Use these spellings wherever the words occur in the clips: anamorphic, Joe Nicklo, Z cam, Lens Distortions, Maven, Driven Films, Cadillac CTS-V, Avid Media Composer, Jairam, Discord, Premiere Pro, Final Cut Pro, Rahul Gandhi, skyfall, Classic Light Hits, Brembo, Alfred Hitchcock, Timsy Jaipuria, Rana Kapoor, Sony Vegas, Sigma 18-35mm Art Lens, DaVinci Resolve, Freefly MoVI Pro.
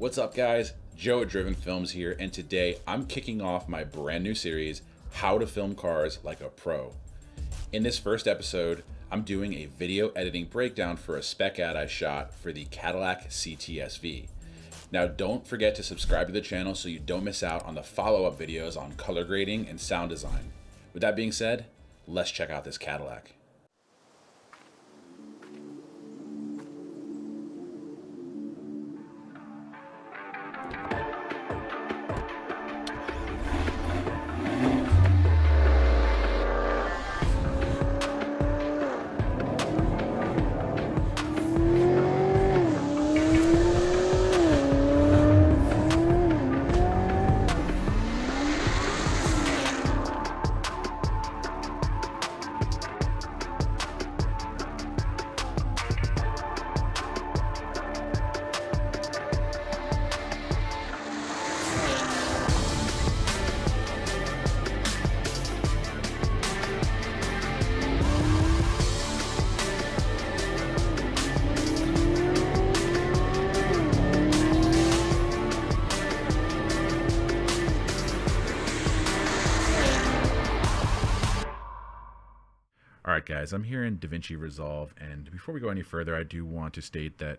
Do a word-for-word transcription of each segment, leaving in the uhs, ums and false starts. What's up guys, Joe at Driven Films here, and today I'm kicking off my brand new series, How to Film Cars Like a Pro. In this first episode, I'm doing a video editing breakdown for a spec ad I shot for the Cadillac C T S V. Now don't forget to subscribe to the channel so you don't miss out on the follow-up videos on color grading and sound design. With that being said, let's check out this Cadillac. Alright guys, I'm here in DaVinci Resolve, and before we go any further, I do want to state that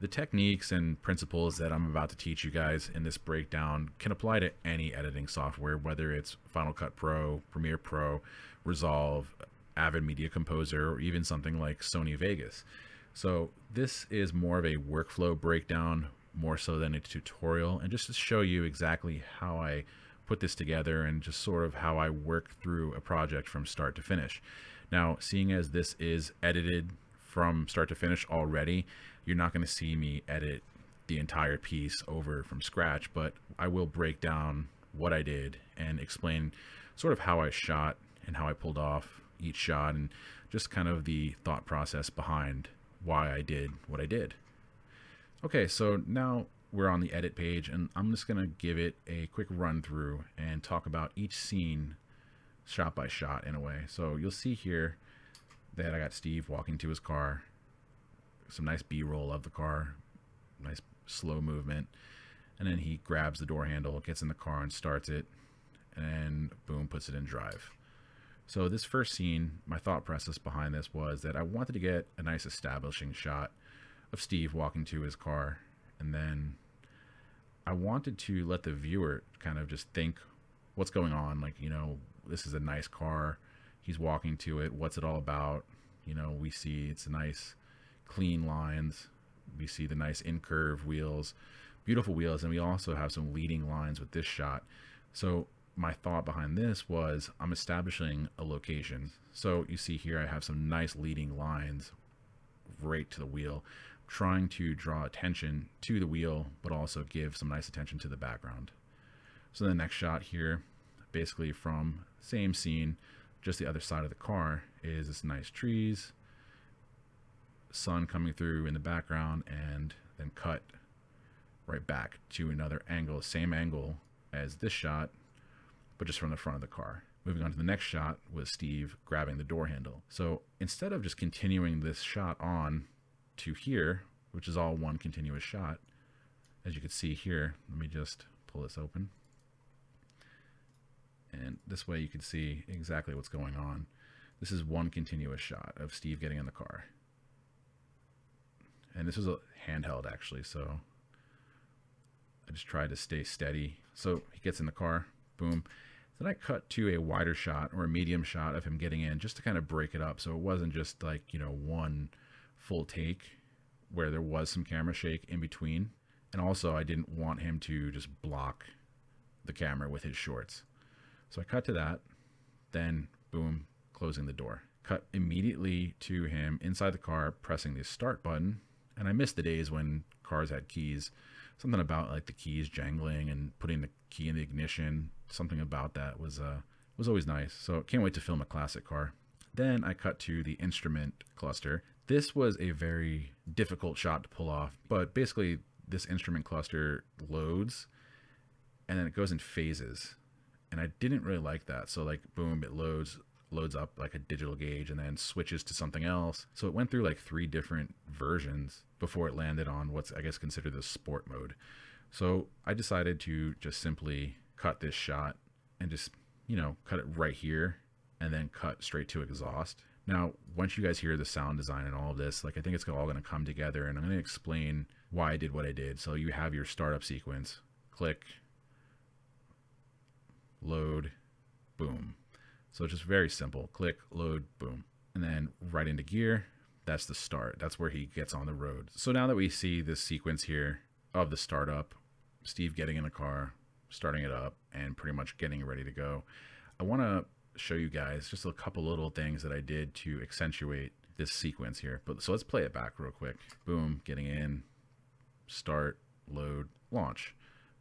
the techniques and principles that I'm about to teach you guys in this breakdown can apply to any editing software, whether it's Final Cut Pro, Premiere Pro, Resolve, Avid Media Composer, or even something like Sony Vegas. So this is more of a workflow breakdown, more so than a tutorial, and just to show you exactly how I put this together and just sort of how I work through a project from start to finish. Now, seeing as this is edited from start to finish already, you're not going to see me edit the entire piece over from scratch, but I will break down what I did and explain sort of how I shot and how I pulled off each shot and just kind of the thought process behind why I did what I did. Okay, so now we're on the edit page, and I'm just going to give it a quick run through and talk about each scene shot by shot in a way. So you'll see here that I got Steve walking to his car, some nice B-roll of the car, nice slow movement, and then he grabs the door handle, gets in the car and starts it, and boom, puts it in drive. So this first scene, my thought process behind this was that I wanted to get a nice establishing shot of Steve walking to his car, and then I wanted to let the viewer kind of just think what's going on, like, you know, this is a nice car, he's walking to it, what's it all about? You know, we see it's nice clean lines, we see the nice in curve wheels, beautiful wheels, and we also have some leading lines with this shot. So my thought behind this was I'm establishing a location. So you see here I have some nice leading lines right to the wheel, trying to draw attention to the wheel but also give some nice attention to the background. So the next shot here, basically from same scene, just the other side of the car, is this nice trees, sun coming through in the background, and then cut right back to another angle, same angle as this shot, but just from the front of the car. Moving on to the next shot was Steve grabbing the door handle. So instead of just continuing this shot on to here, which is all one continuous shot, as you can see here, let me just pull this open. And this way you can see exactly what's going on. This is one continuous shot of Steve getting in the car. And this was a handheld actually, so I just tried to stay steady. So he gets in the car, boom. Then I cut to a wider shot or a medium shot of him getting in just to kind of break it up. So it wasn't just like, you know, one full take where there was some camera shake in between. And also I didn't want him to just block the camera with his shorts. So I cut to that, then boom, closing the door. Cut immediately to him inside the car, pressing the start button. And I miss the days when cars had keys, something about like the keys jangling and putting the key in the ignition. Something about that was, uh, was always nice. So can't wait to film a classic car. Then I cut to the instrument cluster. This was a very difficult shot to pull off, but basically this instrument cluster loads and then it goes in phases. And I didn't really like that. So like, boom, it loads, loads up like a digital gauge and then switches to something else. So it went through like three different versions before it landed on what's, I guess, considered the sport mode. So I decided to just simply cut this shot and just, you know, cut it right here and then cut straight to exhaust. Now, once you guys hear the sound design and all of this, like I think it's all going to come together, and I'm going to explain why I did what I did. So you have your startup sequence, click, load, boom. So it's just very simple, click, load, boom, and then right into gear. That's the start. That's where he gets on the road. So now that we see this sequence here of the startup, Steve getting in a car, starting it up, and pretty much getting ready to go, I want to show you guys just a couple little things that I did to accentuate this sequence here. But so let's play it back real quick. Boom, getting in, start, load, launch,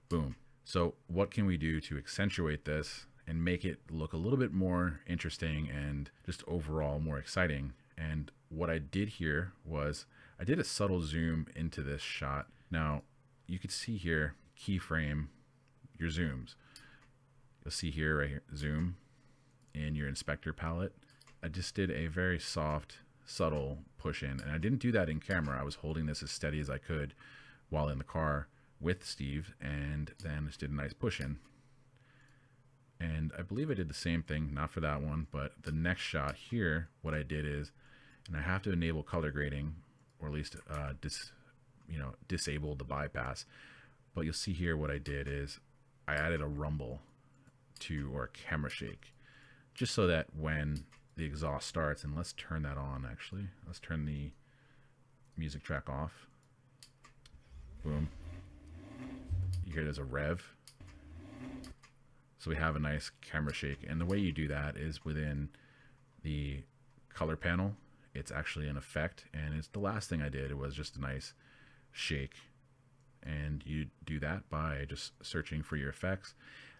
boom. So what can we do to accentuate this and make it look a little bit more interesting and just overall more exciting? And what I did here was I did a subtle zoom into this shot. Now you could see here, keyframe your zooms. You'll see here, right here, zoom in your inspector palette. I just did a very soft, subtle push in, and I didn't do that in camera. I was holding this as steady as I could while in the car with Steve, and then just did a nice push in. And I believe I did the same thing, not for that one, but the next shot here, what I did is, and I have to enable color grading, or at least uh, dis, you know, disable the bypass. But you'll see here what I did is I added a rumble to, or a camera shake, just so that when the exhaust starts, and let's turn that on actually. Let's turn the music track off. Boom. You hear there's a rev. So we have a nice camera shake. And the way you do that is within the color panel. It's actually an effect. And it's the last thing I did. It was just a nice shake. And you do that by just searching for your effects.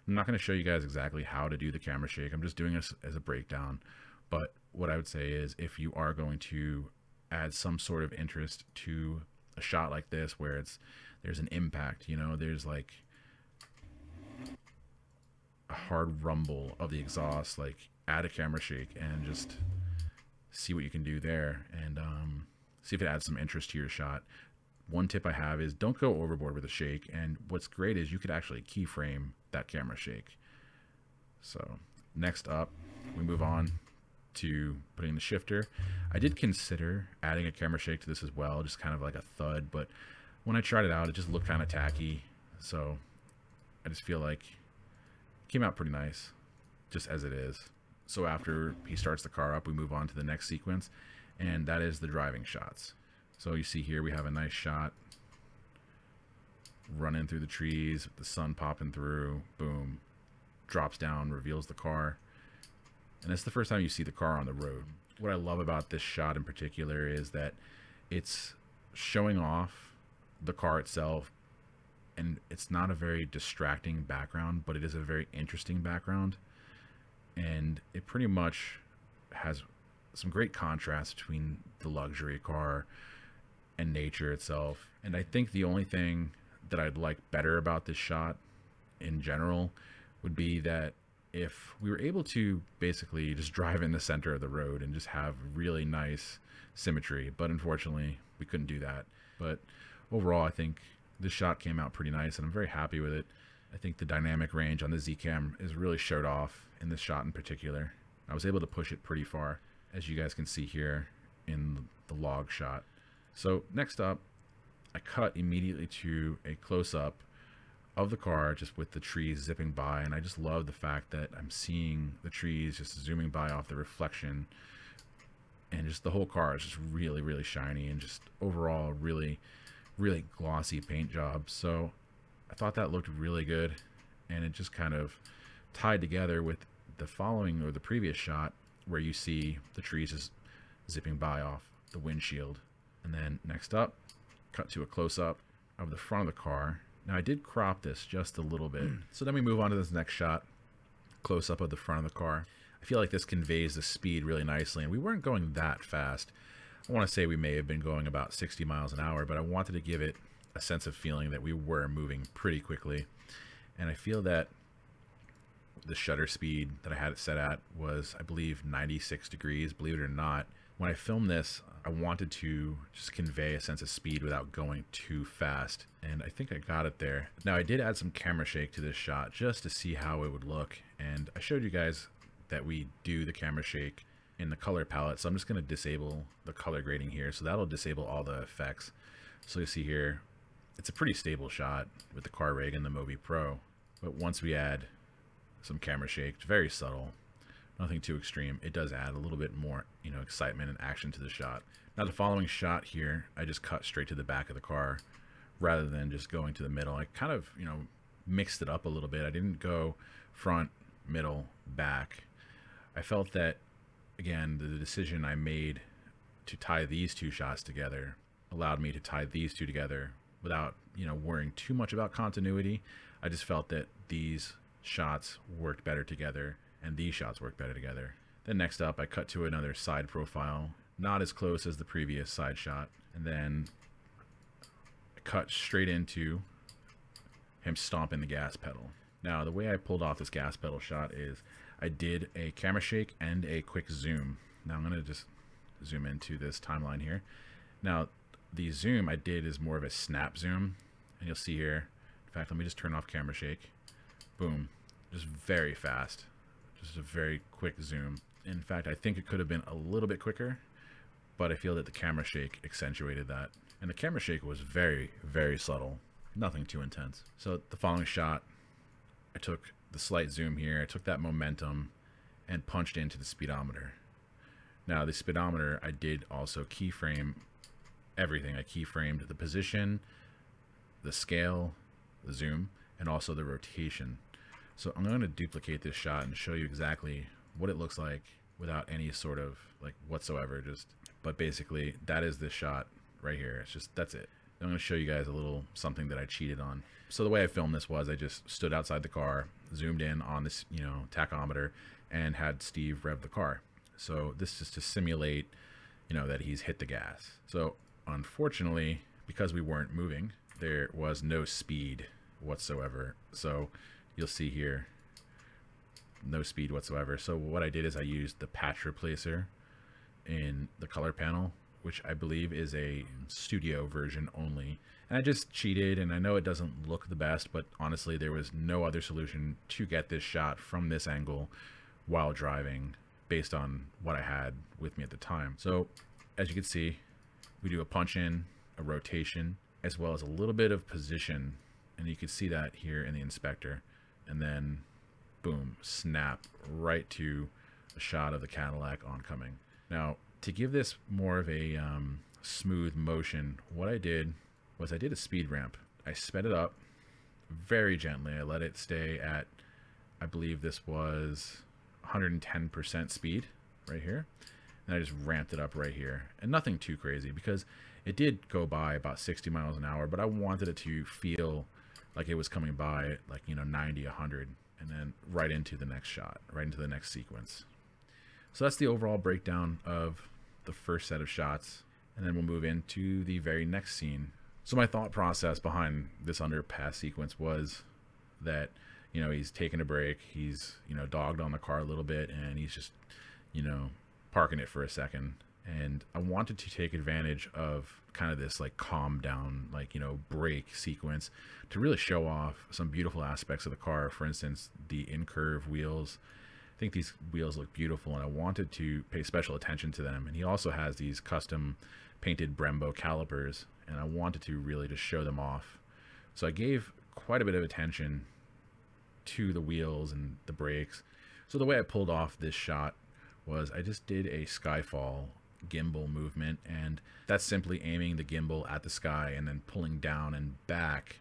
I'm not going to show you guys exactly how to do the camera shake. I'm just doing this as a breakdown. But what I would say is, if you are going to add some sort of interest to a shot like this, where it's, there's an impact, you know, there's like a hard rumble of the exhaust, like add a camera shake and just see what you can do there, and um, see if it adds some interest to your shot. One tip I have is don't go overboard with a shake. And what's great is you could actually keyframe that camera shake. So next up, we move on to putting the shifter. I did consider adding a camera shake to this as well, just kind of like a thud. But when I tried it out, it just looked kind of tacky. So I just feel like it came out pretty nice just as it is. So after he starts the car up, we move on to the next sequence, and that is the driving shots. So you see here, we have a nice shot running through the trees, the sun popping through, boom, drops down, reveals the car. And it's the first time you see the car on the road. What I love about this shot in particular is that it's showing off the car itself, and it's not a very distracting background, but it is a very interesting background. And it pretty much has some great contrast between the luxury car and nature itself. And I think the only thing that I'd like better about this shot in general would be that if we were able to basically just drive in the center of the road and just have really nice symmetry, but unfortunately we couldn't do that. But overall, I think this shot came out pretty nice, and I'm very happy with it. I think the dynamic range on the Z cam is really showed off in this shot in particular. I was able to push it pretty far, as you guys can see here in the log shot. So next up, I cut immediately to a close-up of the car, just with the trees zipping by. And I just love the fact that I'm seeing the trees just zooming by off the reflection, and just the whole car is just really, really shiny, and just overall really, really glossy paint job. So I thought that looked really good, and it just kind of tied together with the following, or the previous shot, where you see the trees just zipping by off the windshield. And then next up, cut to a close-up of the front of the car. Now I did crop this just a little bit. So then we move on to this next shot, close-up of the front of the car. I feel like this conveys the speed really nicely, and we weren't going that fast. I want to say we may have been going about sixty miles an hour, but I wanted to give it a sense of feeling that we were moving pretty quickly. And I feel that the shutter speed that I had it set at was, I believe, ninety-six degrees. Believe it or not, when I filmed this, I wanted to just convey a sense of speed without going too fast, and I think I got it there. Now, I did add some camera shake to this shot just to see how it would look, and I showed you guys that we do the camera shake in the color palette, so I'm just going to disable the color grading here, so that'll disable all the effects. So you see here, it's a pretty stable shot with the car rig and the MoVI Pro, but once we add some camera shake, it's very subtle, nothing too extreme, it does add a little bit more, you know, excitement and action to the shot. Now the following shot here, I just cut straight to the back of the car rather than just going to the middle. I kind of, you know, mixed it up a little bit. I didn't go front, middle, back. I felt that, again, the decision I made to tie these two shots together allowed me to tie these two together without, you know, worrying too much about continuity. I just felt that these shots worked better together and these shots work better together. Then next up, I cut to another side profile, not as close as the previous side shot, and then I cut straight into him stomping the gas pedal. Now, the way I pulled off this gas pedal shot is I did a camera shake and a quick zoom. Now I'm going to just zoom into this timeline here. Now the zoom I did is more of a snap zoom, and you'll see here, in fact, let me just turn off camera shake. Boom, just very fast. Just a very quick zoom. In fact, I think it could have been a little bit quicker, but I feel that the camera shake accentuated that. And the camera shake was very, very subtle, nothing too intense. So the following shot, I took the slight zoom here, I took that momentum and punched into the speedometer. Now the speedometer, I did also keyframe everything. I keyframed the position, the scale, the zoom, and also the rotation. So I'm going to duplicate this shot and show you exactly what it looks like without any sort of like whatsoever, just, but basically that is this shot right here. It's just, that's it. I'm going to show you guys a little something that I cheated on. So the way I filmed this was I just stood outside the car, zoomed in on this, you know, tachometer, and had Steve rev the car. So this is to simulate, you know, that he's hit the gas. So unfortunately, because we weren't moving, there was no speed whatsoever. So you'll see here, no speed whatsoever. So what I did is I used the patch replacer in the color panel, which I believe is a studio version only. And I just cheated, and I know it doesn't look the best, but honestly, there was no other solution to get this shot from this angle while driving based on what I had with me at the time. So as you can see, we do a punch in, a rotation, as well as a little bit of position. And you can see that here in the inspector. And then boom, snap right to a shot of the Cadillac oncoming. Now, to give this more of a um, smooth motion, what I did was I did a speed ramp. I sped it up very gently. I let it stay at, I believe this was one hundred ten percent speed right here. And I just ramped it up right here, and nothing too crazy because it did go by about sixty miles an hour, but I wanted it to feel like it was coming by at like, you know, ninety, a hundred, and then right into the next shot, right into the next sequence. So that's the overall breakdown of the first set of shots, and then we'll move into the very next scene. So my thought process behind this underpass sequence was that, you know, he's taking a break, he's, you know, dogged on the car a little bit, and he's just, you know, parking it for a second. And I wanted to take advantage of kind of this like calm down, like, you know, break sequence to really show off some beautiful aspects of the car. For instance, the in-curve wheels. I think these wheels look beautiful, and I wanted to pay special attention to them. And he also has these custom painted Brembo calipers, and I wanted to really just show them off. So I gave quite a bit of attention to the wheels and the brakes. So the way I pulled off this shot was I just did a skyfall gimbal movement, and that's simply aiming the gimbal at the sky and then pulling down and back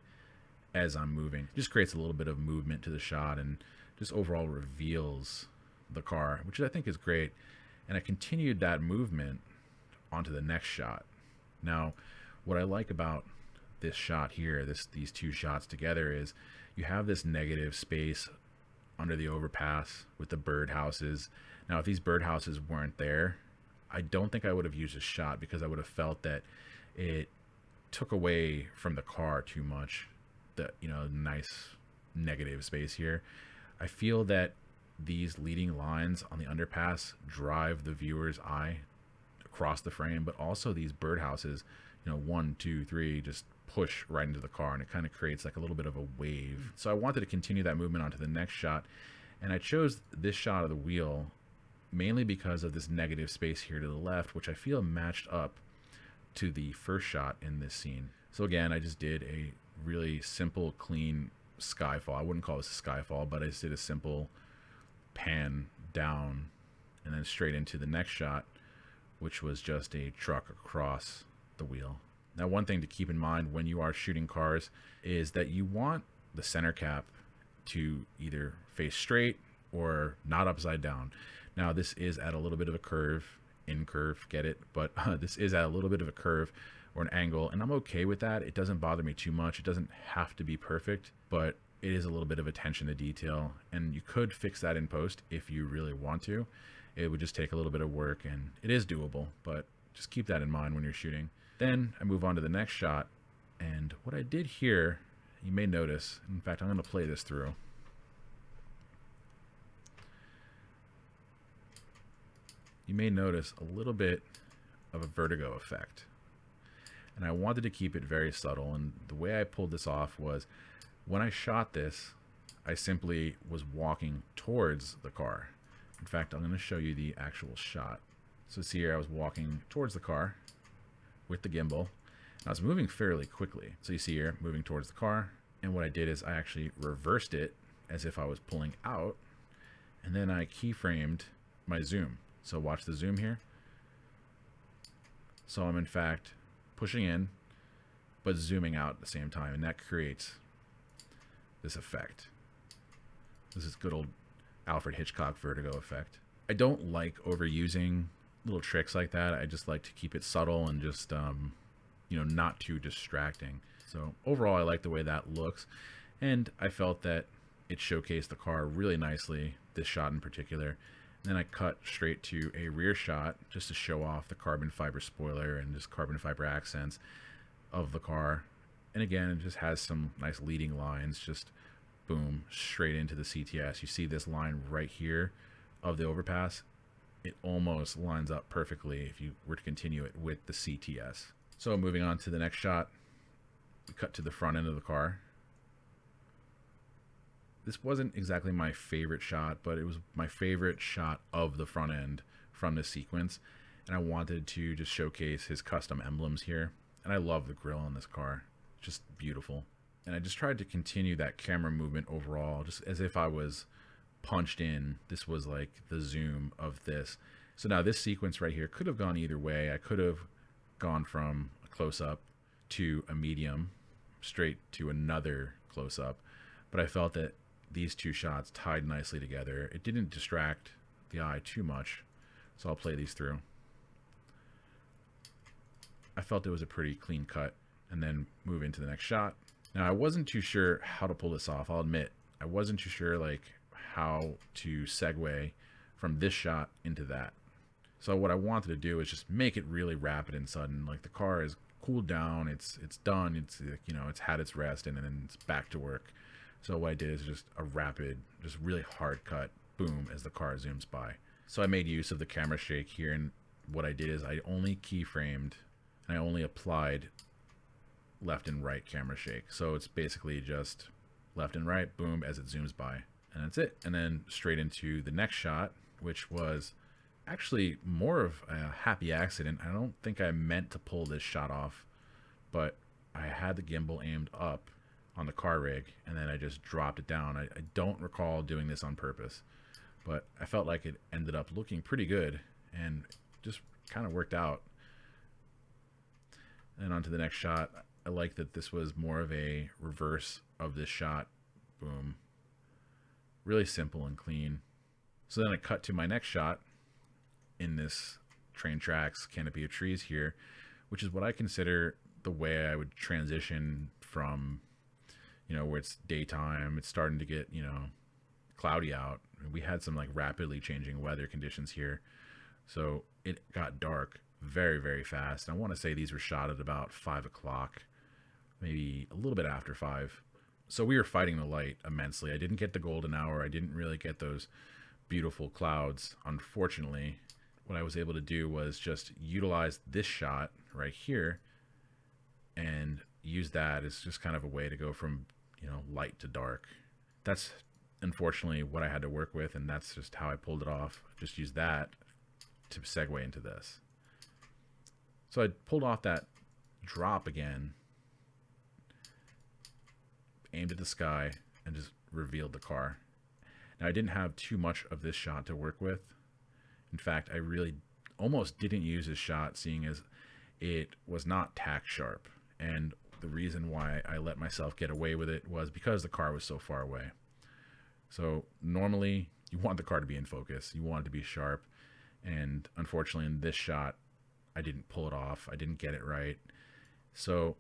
as I'm moving. It just creates a little bit of movement to the shot and just overall reveals the car, which I think is great. And I continued that movement onto the next shot. Now, what I like about this shot here, this these two shots together, is you have this negative space under the overpass with the birdhouses. Now, if these birdhouses weren't there, I don't think I would have used this shot because I would have felt that it took away from the car too much. The, you know, nice negative space here. I feel that these leading lines on the underpass drive the viewer's eye across the frame, but also these birdhouses, you know, one, two, three, just push right into the car, and it kind of creates like a little bit of a wave. So I wanted to continue that movement onto the next shot, and I chose this shot of the wheel mainly because of this negative space here to the left, which I feel matched up to the first shot in this scene. So again, I just did a really simple, clean skyfall. I wouldn't call this a skyfall, but I just did a simple pan down and then straight into the next shot, which was just a truck across the wheel. Now, one thing to keep in mind when you are shooting cars is that you want the center cap to either face straight or not upside down. Now, this is at a little bit of a curve, in curve, get it? But uh, this is at a little bit of a curve or an angle, and I'm okay with that. It doesn't bother me too much. It doesn't have to be perfect, but it is a little bit of attention to detail, and you could fix that in post if you really want to. It would just take a little bit of work, and it is doable, but just keep that in mind when you're shooting. Then I move on to the next shot, and what I did here, you may notice, in fact, I'm going to play this through. You may notice a little bit of a vertigo effect, and I wanted to keep it very subtle, and the way I pulled this off was when I shot this, I simply was walking towards the car. In fact, I'm going to show you the actual shot. So see here, I was walking towards the car with the gimbal, and I was moving fairly quickly. So you see here, moving towards the car. And what I did is I actually reversed it as if I was pulling out, and then I keyframed my zoom. So watch the zoom here. So I'm in fact pushing in, but zooming out at the same time, and that creates this effect. This is good old Alfred Hitchcock vertigo effect. I don't like overusing little tricks like that. I just like to keep it subtle and just, um, you know, not too distracting. So overall, I like the way that looks, and I felt that it showcased the car really nicely, this shot in particular. And then I cut straight to a rear shot just to show off the carbon fiber spoiler and just carbon fiber accents of the car. And again, it just has some nice leading lines, just boom, straight into the C T S. You see this line right here of the overpass. It almost lines up perfectly if you were to continue it with the C T S. So moving on to the next shot, we cut to the front end of the car. This wasn't exactly my favorite shot, but it was my favorite shot of the front end from this sequence. And I wanted to just showcase his custom emblems here. And I love the grill on this car. Just beautiful. And I just tried to continue that camera movement overall, just as if I was punched in. This was like the zoom of this. So now this sequence right here could have gone either way. I could have gone from a close-up to a medium, straight to another close-up, but I felt that these two shots tied nicely together. It didn't distract the eye too much, so I'll play these through. I felt it was a pretty clean cut, and then move into the next shot. Now, I wasn't too sure how to pull this off. I'll admit, I wasn't too sure like how to segue from this shot into that. So what I wanted to do is just make it really rapid and sudden. Like the car is cooled down, it's it's done, it's, you know, it's had its rest, and then it's back to work. So what I did is just a rapid, just really hard cut, boom, as the car zooms by. So I made use of the camera shake here, and what I did is I only keyframed and I only applied left and right camera shake. So it's basically just left and right, boom, as it zooms by, and that's it. And then straight into the next shot, which was actually more of a happy accident. I don't think I meant to pull this shot off, but I had the gimbal aimed up on the car rig, and then I just dropped it down. I, I don't recall doing this on purpose, but I felt like it ended up looking pretty good and just kind of worked out. And on to the next shot. I like that this was more of a reverse of this shot. Boom. Really simple and clean. So then I cut to my next shot in this train tracks, canopy of trees here, which is what I consider the way I would transition from, you know, where it's daytime, it's starting to get, you know, cloudy out. We had some like rapidly changing weather conditions here. So it got dark very, very fast. And I want to say these were shot at about five o'clock, maybe a little bit after five. So we were fighting the light immensely. I didn't get the golden hour. I didn't really get those beautiful clouds. Unfortunately, what I was able to do was just utilize this shot right here and use that as just kind of a way to go from, you know, light to dark. That's unfortunately what I had to work with, and that's just how I pulled it off. Just use that to segue into this. So I pulled off that drop again, aimed at the sky, and just revealed the car. Now I didn't have too much of this shot to work with. In fact, I really almost didn't use this shot, seeing as it was not tack sharp. And the reason why I let myself get away with it was because the car was so far away. So normally you want the car to be in focus, you want it to be sharp. And unfortunately in this shot, I didn't pull it off. I didn't get it right. So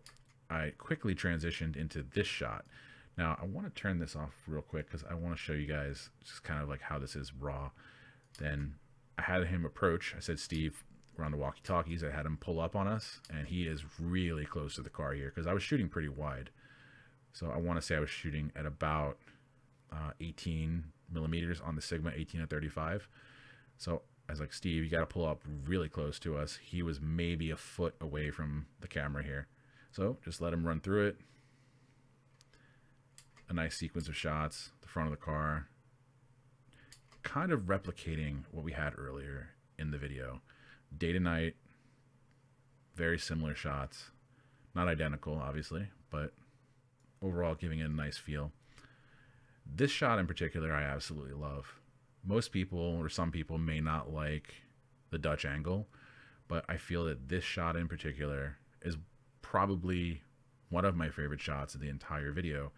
I quickly transitioned into this shot. Now I want to turn this off real quick because I want to show you guys just kind of like how this is raw. Then I had him approach. I said, Steve, we're on the walkie-talkies. I had him pull up on us, and he is really close to the car here because I was shooting pretty wide. So I want to say I was shooting at about uh, eighteen millimeters on the Sigma eighteen to thirty-five. So I was like, Steve, you got to pull up really close to us. He was maybe a foot away from the camera here. So just let him run through it. A nice sequence of shots, the front of the car, kind of replicating what we had earlier in the video. Day to night, very similar shots, not identical obviously, but overall giving it a nice feel. This shot in particular, I absolutely love. Most people, or some people, may not like the Dutch angle, but I feel that this shot in particular is probably one of my favorite shots of the entire video.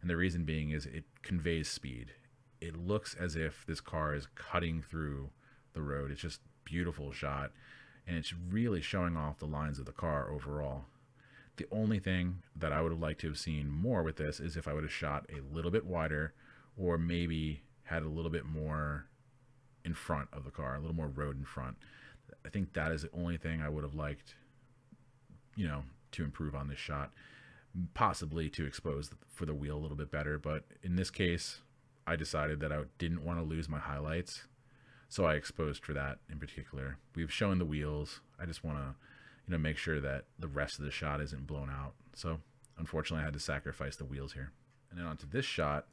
And the reason being is it conveys speed. It looks as if this car is cutting through the road. It's just beautiful shot, and it's really showing off the lines of the car overall. The only thing that I would have liked to have seen more with this is if I would have shot a little bit wider, or maybe had a little bit more in front of the car, a little more road in front. I think that is the only thing I would have liked, you know, to improve on this shot, possibly to expose for the wheel a little bit better. But in this case, I decided that I didn't want to lose my highlights. So I exposed for that in particular. We've shown the wheels. I just want to, you know, make sure that the rest of the shot isn't blown out. So unfortunately I had to sacrifice the wheels here. And then onto this shot,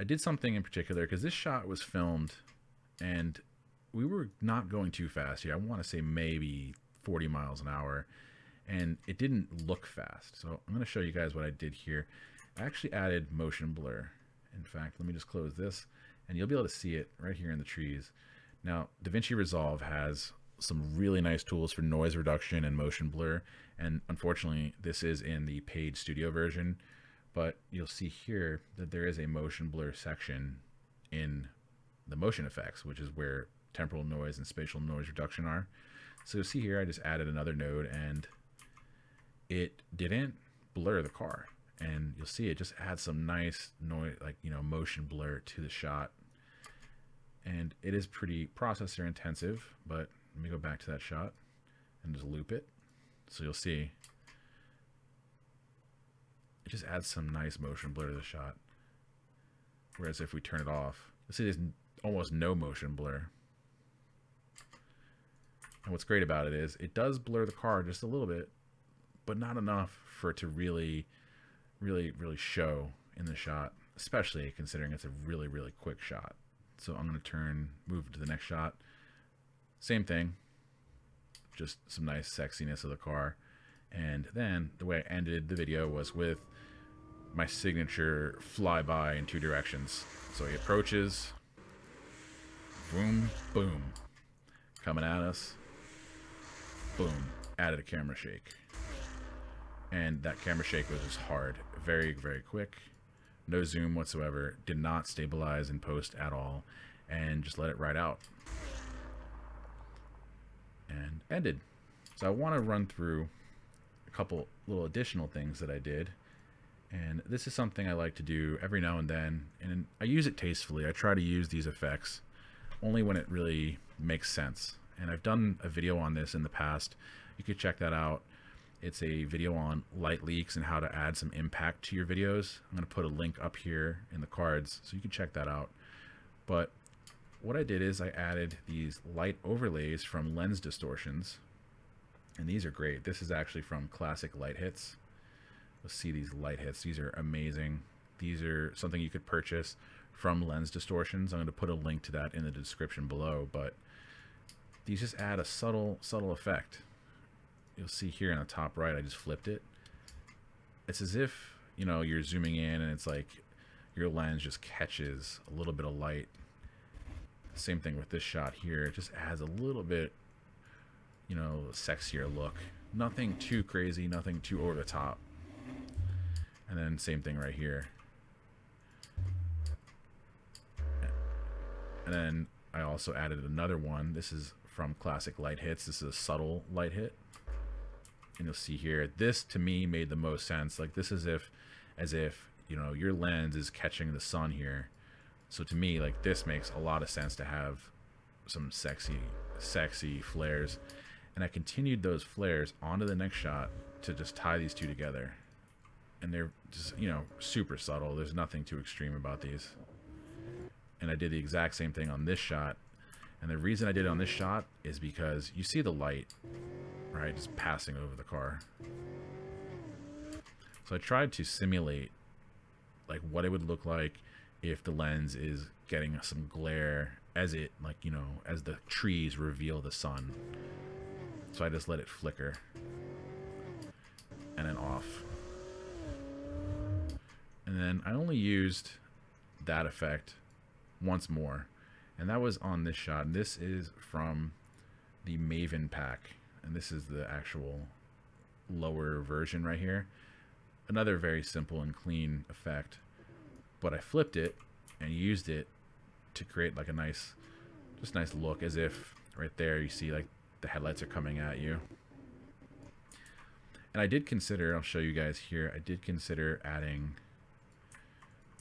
I did something in particular because this shot was filmed and we were not going too fast here. I want to say maybe forty miles an hour, and it didn't look fast. So I'm going to show you guys what I did here. I actually added motion blur. In fact, let me just close this, and you'll be able to see it right here in the trees. Now, DaVinci Resolve has some really nice tools for noise reduction and motion blur. And unfortunately, this is in the paid studio version, but you'll see here that there is a motion blur section in the motion effects, which is where temporal noise and spatial noise reduction are. So see here, I just added another node, and it didn't blur the car. And you'll see it just adds some nice noise, like, you know, motion blur to the shot. And it is pretty processor intensive, but let me go back to that shot and just loop it. So you'll see it just adds some nice motion blur to the shot. Whereas if we turn it off, you'll see there's almost no motion blur. And what's great about it is it does blur the car just a little bit, but not enough for it to really really, really show in the shot, especially considering it's a really, really quick shot. So I'm going to turn, move to the next shot. Same thing, just some nice sexiness of the car. And then the way I ended the video was with my signature flyby in two directions. So he approaches, boom, boom, coming at us, boom, added a camera shake. And that camera shake was just hard, very, very quick. No zoom whatsoever, did not stabilize in post at all, and just let it ride out. And ended. So I want to run through a couple little additional things that I did. And this is something I like to do every now and then, and I use it tastefully. I try to use these effects only when it really makes sense. And I've done a video on this in the past. You could check that out. It's a video on light leaks and how to add some impact to your videos. I'm going to put a link up here in the cards so you can check that out. But what I did is I added these light overlays from Lens Distortions, and these are great. This is actually from Classic Light Hits. Let's see these light hits. These are amazing. These are something you could purchase from Lens Distortions. I'm going to put a link to that in the description below, but these just add a subtle, subtle effect. You'll see here in the top right, I just flipped it. It's as if, you know, you're zooming in and it's like your lens just catches a little bit of light. Same thing with this shot here. It just adds a little bit, you know, sexier look. Nothing too crazy, nothing too over the top. And then same thing right here. And then I also added another one. This is from Classic Light Hits. This is a subtle light hit. And you'll see here, this to me made the most sense. Like this is if, as if, you know, your lens is catching the sun here. So to me, like this makes a lot of sense to have some sexy, sexy flares. And I continued those flares onto the next shot to just tie these two together. And they're just, you know, super subtle. There's nothing too extreme about these. And I did the exact same thing on this shot. And the reason I did it on this shot is because you see the light, right, just passing over the car. So I tried to simulate like what it would look like if the lens is getting some glare as it, like, you know, as the trees reveal the sun. So I just let it flicker and then off. And then I only used that effect once more, and that was on this shot. And this is from the Maven pack, and this is the actual lower version right here. Another very simple and clean effect, but I flipped it and used it to create like a nice, just nice look, as if right there you see like the headlights are coming at you. And I did consider, I'll show you guys here, I did consider adding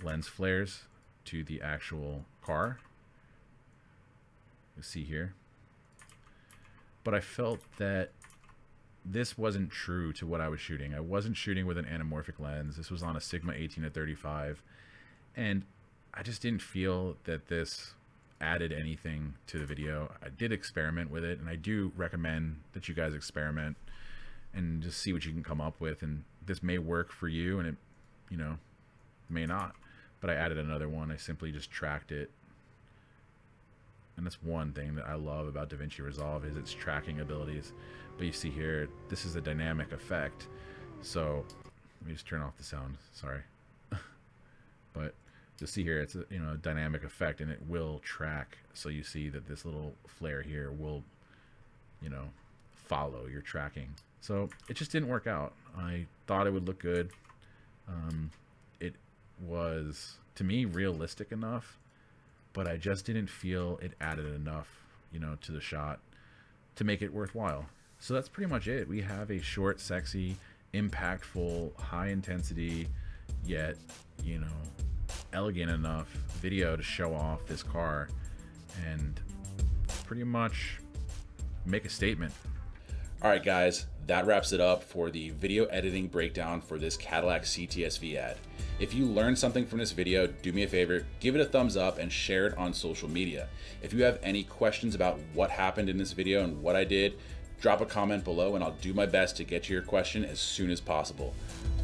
lens flares to the actual car. You see here. But I felt that this wasn't true to what I was shooting. I wasn't shooting with an anamorphic lens. This was on a Sigma eighteen to thirty-five, and I just didn't feel that this added anything to the video. I did experiment with it, and I do recommend that you guys experiment and just see what you can come up with. And this may work for you, and it, you know, may not. But I added another one. I simply just tracked it. And that's one thing that I love about DaVinci Resolve is its tracking abilities. But you see here, this is a dynamic effect. So let me just turn off the sound, sorry. But you'll see here, it's a, you know, a dynamic effect, and it will track. So you see that this little flare here will, you know, follow your tracking. So it just didn't work out. I thought it would look good. Um, it was, to me, realistic enough, but I just didn't feel it added enough, you know, to the shot to make it worthwhile. So that's pretty much it. We have a short, sexy, impactful, high intensity, yet, you know, elegant enough video to show off this car and pretty much make a statement. All right, guys, that wraps it up for the video editing breakdown for this Cadillac C T S V ad. If you learned something from this video, do me a favor, give it a thumbs up and share it on social media. If you have any questions about what happened in this video and what I did, drop a comment below and I'll do my best to get to your question as soon as possible.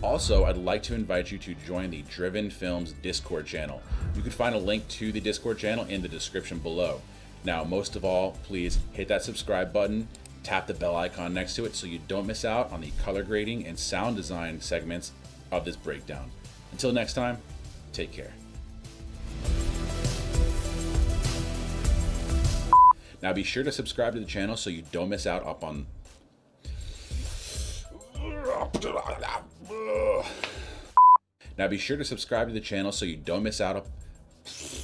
Also, I'd like to invite you to join the Driven Films Discord channel. You can find a link to the Discord channel in the description below. Now, most of all, please hit that subscribe button, tap the bell icon next to it so you don't miss out on the color grading and sound design segments of this breakdown. Until next time, take care. Now be sure to subscribe to the channel so you don't miss out up on... Now be sure to subscribe to the channel so you don't miss out up...